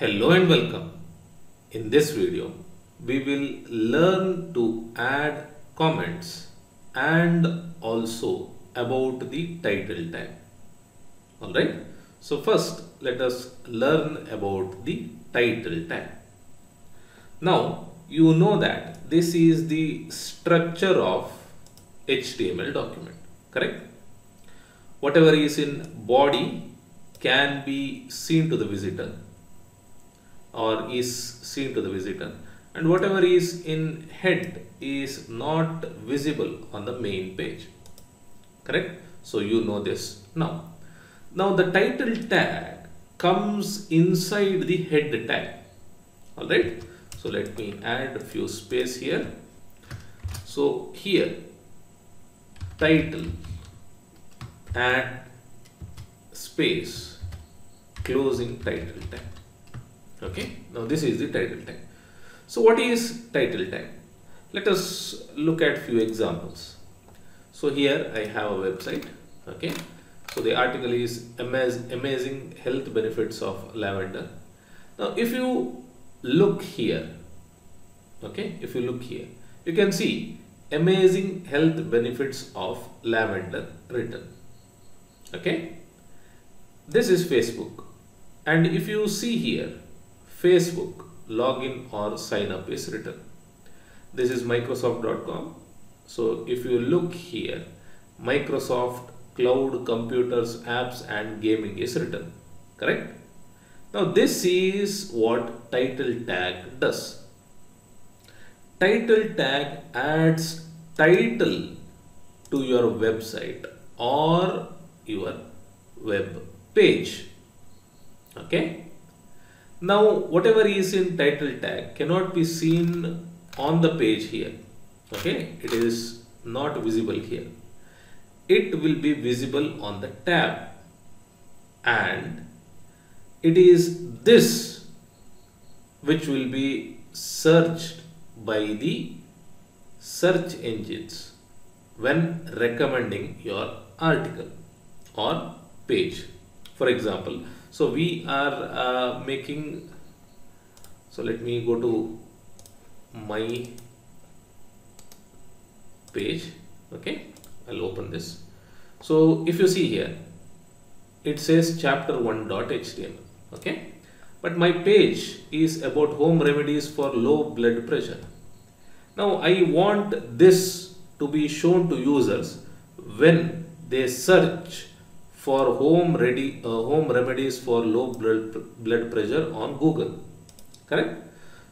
Hello and welcome. In this video, we will learn to add comments and also about the title tag. Alright, so first let us learn about the title tag. Now, you know that this is the structure of HTML document, correct? Whatever is in body can be seen to the visitor. Or is seen to the visitor, and whatever is in head is not visible on the main page, correct? So you know this. Now the title tag comes inside the head tag. All right, so let me add a few space here. So here title, add space, closing title tag. Okay, now this is the title tag. So what is title tag? Let us look at few examples. So here I have a website. Okay, so the article is amazing health benefits of lavender. Now if you look here, okay, if you look here, you can see amazing health benefits of lavender written. Okay, this is Facebook, and if you see here, Facebook, login or sign up is written. This is Microsoft.com. So if you look here, Microsoft Cloud Computers, Apps and Gaming is written, correct? Now this is what title tag does. Title tag adds title to your website or your web page, okay? Now whatever is in title tag cannot be seen on the page here, okay? It is not visible here. It will be visible on the tab, and it is this which will be searched by the search engines when recommending your article or page. For example, so we are making, so let me go to my page. Okay, I'll open this. So if you see here, it says chapter1.html. Okay, but my page is about home remedies for low blood pressure. Now I want this to be shown to users when they search for home remedies for low blood pressure on Google, correct?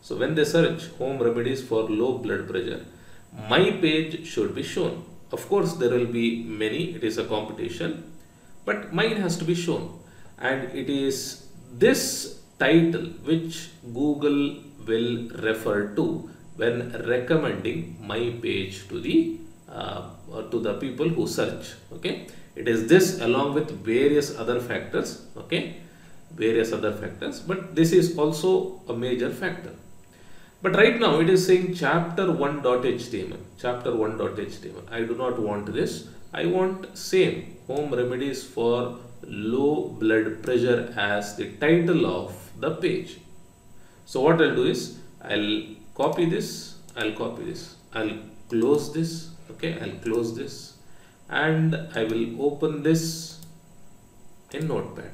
So when they search home remedies for low blood pressure, my page should be shown. Of course there will be many, it is a competition, but mine has to be shown, and it is this title which Google will refer to when recommending my page to the people who search. Okay, it is this along with various other factors, okay, various other factors, but this is also a major factor. But right now it is saying chapter1.html, chapter1.html. I do not want this. I want same home remedies for low blood pressure as the title of the page. So what I'll do is I'll copy this, I'll close this, okay, I'll close this. And I will open this in Notepad.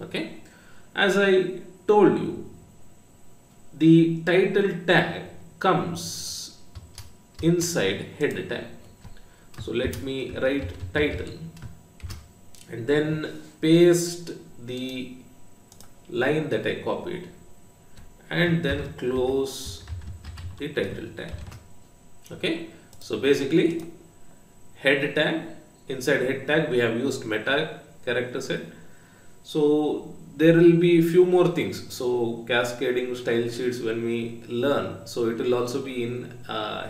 Okay, as I told you, the title tag comes inside head tag. So let me write title and then paste the line that I copied, and then close the title tag. Okay, so basically head tag, inside head tag we have used meta character set. So there will be few more things, so cascading style sheets when we learn, so it will also be in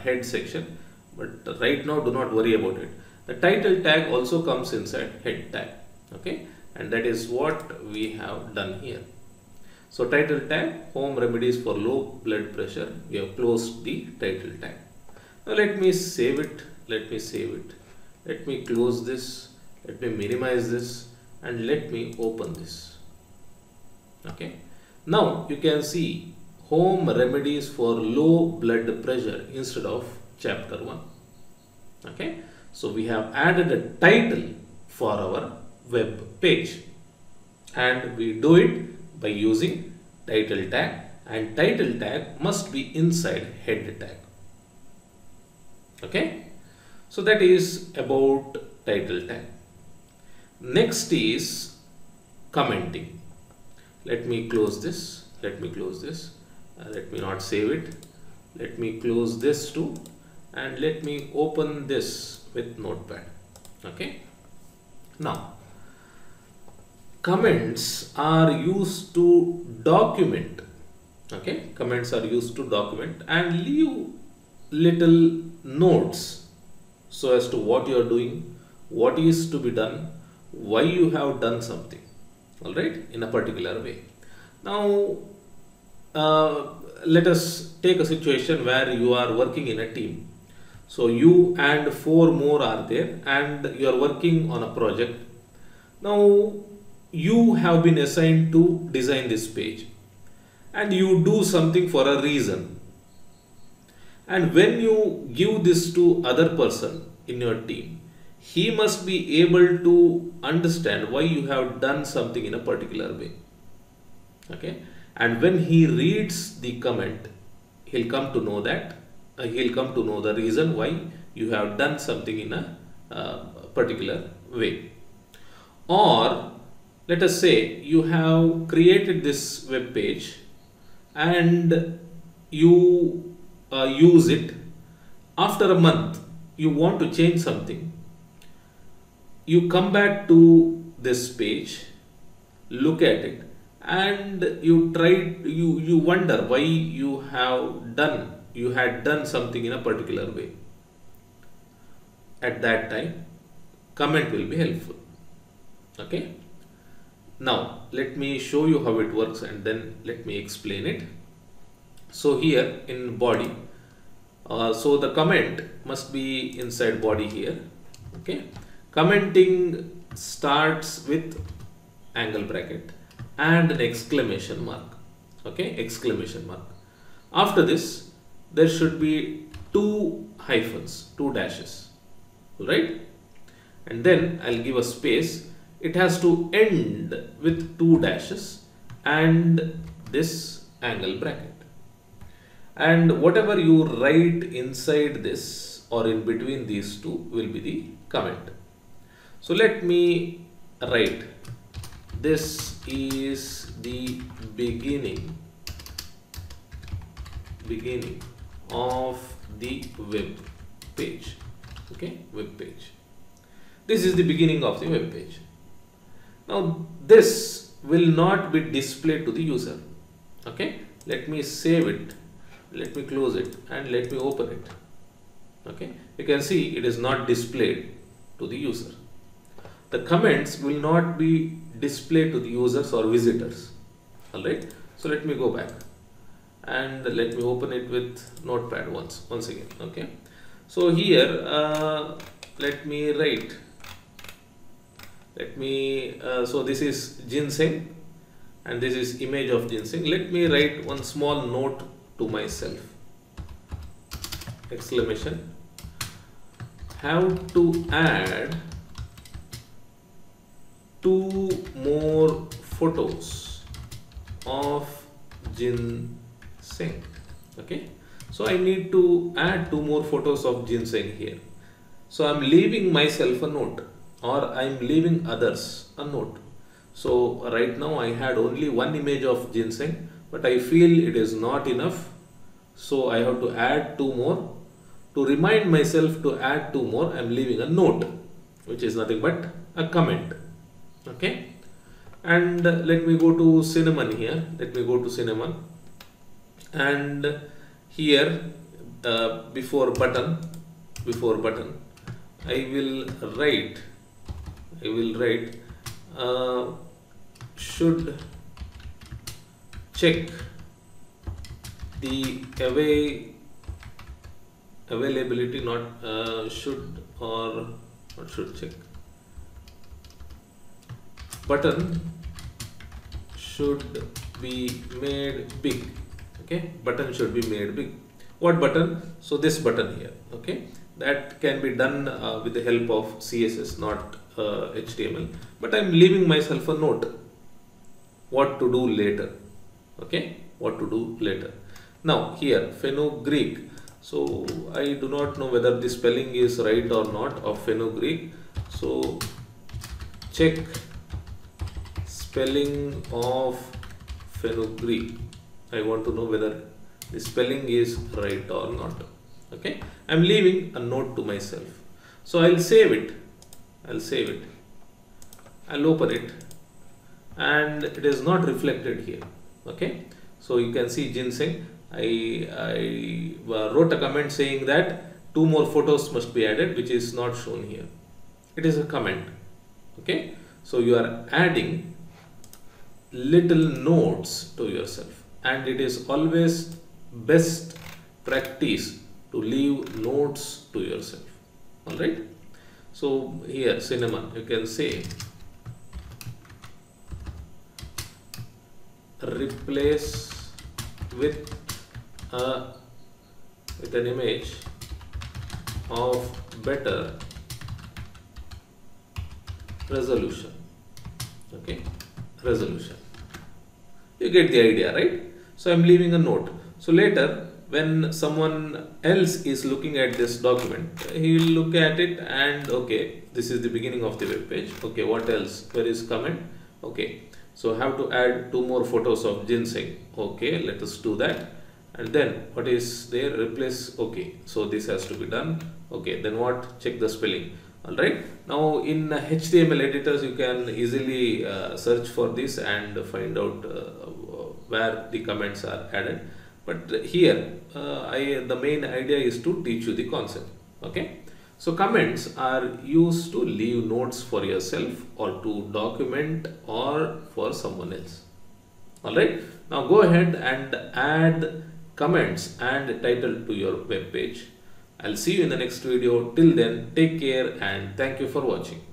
head section, but right now do not worry about it. The title tag also comes inside head tag, okay, and that is what we have done here. So title tag, home remedies for low blood pressure, we have closed the title tag. Now let me save it. Let me close this, let me minimize this, and let me open this. Okay, Now you can see home remedies for low blood pressure instead of chapter 1. Okay, so we have added a title for our web page, and we do it by using title tag, and title tag must be inside head tag. Okay, so that is about title tag. Next is commenting. Let me close this. Let me close this. Let me not save it. Let me close this too, and let me open this with Notepad. Okay. Now, comments are used to document. Okay, comments are used to document and leave little notes so as to what you are doing, what is to be done, why you have done something, all right, in a particular way. Now, let us take a situation where you are working in a team. So you and 4 more are there and you are working on a project. Now you have been assigned to design this page and you do something for a reason. And when you give this to other person in your team, he must be able to understand why you have done something in a particular way. Okay. And when he reads the comment, he'll come to know that, he'll come to know the reason why you have done something in a particular way. Or let us say you have created this web page and you use it. After a month, you want to change something. You come back to this page, look at it, and you wonder why you had done something in a particular way. At that time, comment will be helpful. Okay. Now let me show you how it works and then let me explain it. So here in body, so the comment must be inside body here. Okay. Commenting starts with angle bracket and an exclamation mark. Okay, exclamation mark. After this, there should be 2 hyphens, 2 dashes, right? And then I'll give a space. It has to end with 2 dashes and this angle bracket. And whatever you write inside this or in between these two will be the comment. So let me write. This is the beginning of the web page. Okay, web page. This is the beginning of the web page. Now this will not be displayed to the user. Okay, let me save it. Let me close it and let me open it. Okay, you can see it is not displayed to the user. The comments will not be displayed to the users or visitors. Alright, so let me go back and let me open it with Notepad once again. Okay, so here let me write. Let me so this is ginseng and this is image of ginseng. Let me write one small note to myself. Exclamation. Have to add 2 more photos of ginseng. Okay, so I need to add 2 more photos of ginseng here. So I'm leaving myself a note, or I'm leaving others a note. So right now I had only 1 image of ginseng, but I feel it is not enough. So I have to add 2 more. To remind myself to add 2 more, I'm leaving a note, which is nothing but a comment. Okay, and let me go to cinnamon here. Let me go to cinnamon, and here before button I will write should check the availability, not should or not should check. Button should be made big. Okay, button should be made big. What button? So this button here. Okay, that can be done with the help of CSS, not HTML. But I'm leaving myself a note. What to do later. Okay, what to do later. Now here fenugreek. So I do not know whether the spelling is right or not of fenugreek. So check spelling of fenugreek. I want to know whether the spelling is right or not. Okay, I'm leaving a note to myself. So I'll save it. I'll save it. I'll open it. And it is not reflected here. Okay, so you can see ginseng. I wrote a comment saying that 2 more photos must be added, which is not shown here. It is a comment. Okay, so you are adding little notes to yourself, and it is always best practice to leave notes to yourself. All right, so here cinnamon, you can say replace with an image of better resolution. Okay, resolution. You get the idea, right? So I'm leaving a note. So later when someone else is looking at this document, he will look at it and okay, this is the beginning of the web page. Okay, what else? Where is comment? Okay, so have to add 2 more photos of ginseng. Okay, let us do that. And then what is there? Replace. Okay, so this has to be done. Okay, then what? Check the spelling. All right. Now in HTML editors, you can easily search for this and find out where the comments are added. But here, the main idea is to teach you the concept. Okay. So comments are used to leave notes for yourself or to document or for someone else. Alright, now go ahead and add comments and title to your web page. I'll see you in the next video. Till then, take care and thank you for watching.